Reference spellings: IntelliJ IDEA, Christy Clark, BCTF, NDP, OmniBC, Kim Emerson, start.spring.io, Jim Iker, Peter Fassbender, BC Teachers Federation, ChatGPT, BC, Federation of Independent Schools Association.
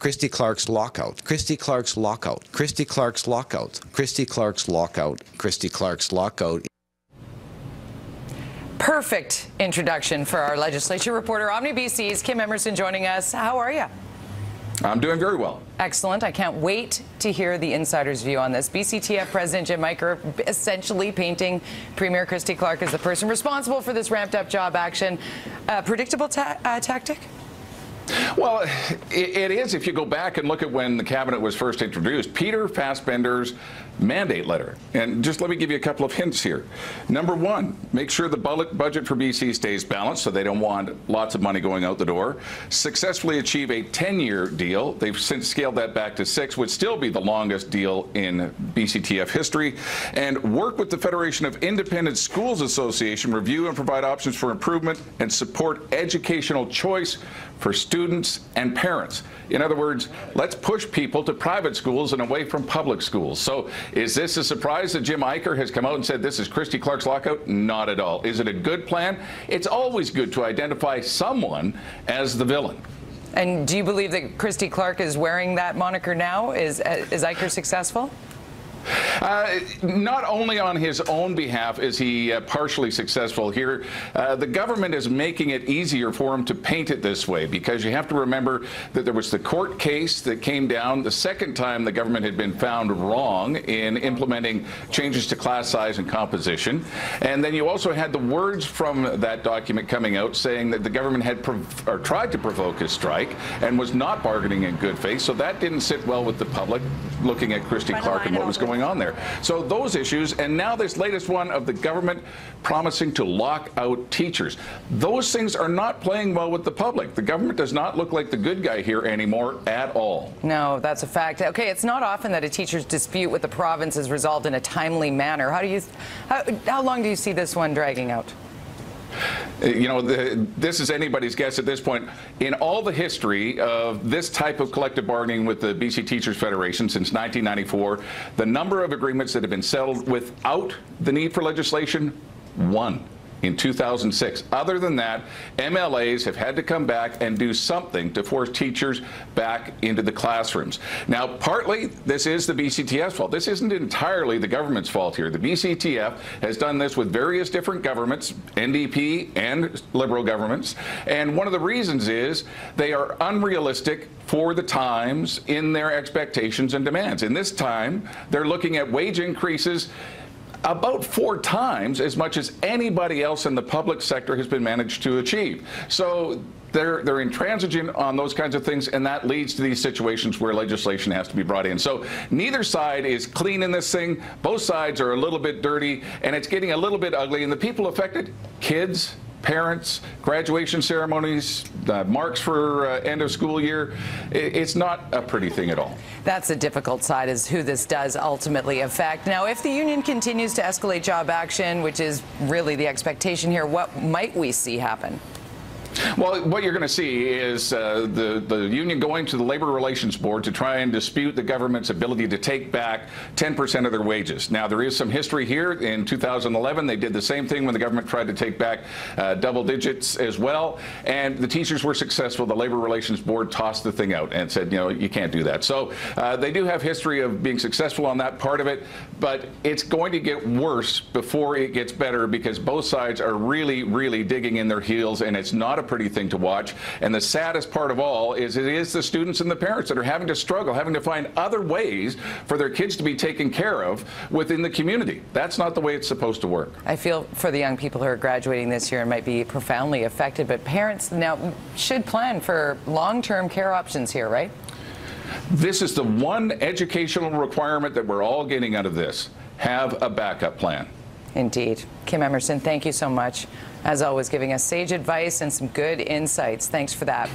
Christy Clark's lockout, Christy Clark's lockout, Christy Clark's lockout, Christy Clark's lockout, Christy Clark's lockout. Perfect introduction for our legislature reporter, OmniBC's Kim Emerson, joining us. How are you? I'm doing very well. Excellent. I can't wait to hear the insider's view on this. BCTF President Jim Iker essentially painting Premier Christy Clark as the person responsible for this ramped up job action. Predictable tactic? Well, it is. If you go back and look at when the cabinet was first introduced, Peter Fassbender's mandate letter. And just let me give you a couple of hints here. Number one, make sure the budget for BC stays balanced so they don't want lots of money going out the door. Successfully achieve a 10-year deal. They've since scaled that back to 6, would still be the longest deal in BCTF history. And work with the Federation of Independent Schools Association, review and provide options for improvement and support educational choice for students and parents. In other words, let's push people to private schools and away from public schools. So is this a surprise that Jim Iker has come out and said this is Christy Clark's lockout? Not at all. Is it a good plan? It's always good to identify someone as the villain. And do you believe that Christy Clark is wearing that moniker now? Is Iker successful? Not only on his own behalf is he partially successful here, the government is making it easier for him to paint it this way, because you have to remember that there was the court case that came down the second time the government had been found wrong in implementing changes to class size and composition. And then you also had the words from that document coming out saying that the government had tried to provoke a strike and was not bargaining in good faith. So that didn't sit well with the public looking at Christy Clark and what was going on there. So those issues, and now this latest one of the government promising to lock out teachers. Those things are not playing well with the public. The government does not look like the good guy here anymore at all. No, that's a fact. Okay, it's not often that a teacher's dispute with the province is resolved in a timely manner. How long do you see this one dragging out? You know, this is anybody's guess at this point. In all the history of this type of collective bargaining with the BC Teachers Federation since 1994, the number of agreements that have been settled without the need for legislation, 1. In 2006. Other than that, MLAs have had to come back and do something to force teachers back into the classrooms. Now, partly this is the BCTF's fault. This isn't entirely the government's fault here. The BCTF has done this with various different governments, NDP and Liberal governments, and one of the reasons is they are unrealistic for the times in their expectations and demands. In this time, they're looking at wage increases about 4 times as much as anybody else in the public sector has been managed to achieve. So they're intransigent on those kinds of things, and that leads to these situations where legislation has to be brought in. So neither side is clean in this thing. Both sides are a little bit dirty, and it's getting a little bit ugly, and the people affected, kids, parents, graduation ceremonies, marks for end of school year. It's not a pretty thing at all. That's the difficult side, is who this does ultimately affect. Now, if the union continues to escalate job action, which is really the expectation here, what might we see happen? Well, what you're going to see is the union going to the Labor Relations Board to try and dispute the government's ability to take back 10% of their wages. Now, there is some history here. In 2011, they did the same thing when the government tried to take back double digits as well, and the teachers were successful. The Labor Relations Board tossed the thing out and said, you know, you can't do that. So they do have history of being successful on that part of it, but it's going to get worse before it gets better, because both sides are really, really digging in their heels, and it's not a pretty thing to watch. And the saddest part of all is it is the students and the parents that are having to struggle, having to find other ways for their kids to be taken care of within the community. That's not the way it's supposed to work. I feel for the young people who are graduating this year and might be profoundly affected, but parents now should plan for long-term care options here, right? This is the one educational requirement that we're all getting out of this. Have a backup plan. Indeed. Kim Emerson, thank you so much, as always, giving us sage advice and some good insights. Thanks for that.